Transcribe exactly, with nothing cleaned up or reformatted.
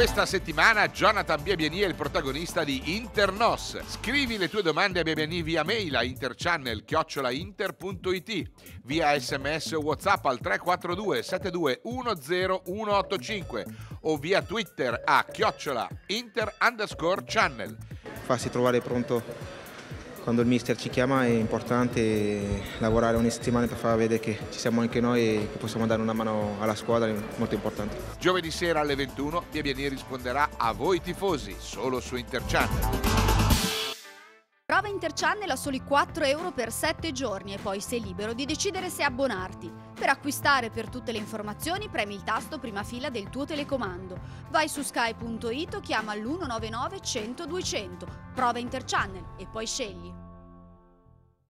Questa settimana Jonathan Biabiany è il protagonista di InterNOS. Scrivi le tue domande a Biabiany via mail a interchannel chiocciola inter punto it, via sms o whatsapp al tre quattro due sette due uno zero uno otto cinque o via Twitter a chiocciola inter underscore channel. Farsi trovare pronto quando il mister ci chiama è importante, lavorare ogni settimana per far vedere che ci siamo anche noi e che possiamo dare una mano alla squadra è molto importante. Giovedì sera alle ventuno Biabiany risponderà a voi tifosi solo su Interchannel. Prova Interchannel a soli quattro euro per sette giorni e poi sei libero di decidere se abbonarti. Per acquistare, per tutte le informazioni, premi il tasto prima fila del tuo telecomando. Vai su sky punto it o chiama l'uno nove nove cento duecento. Prova Interchannel e poi scegli.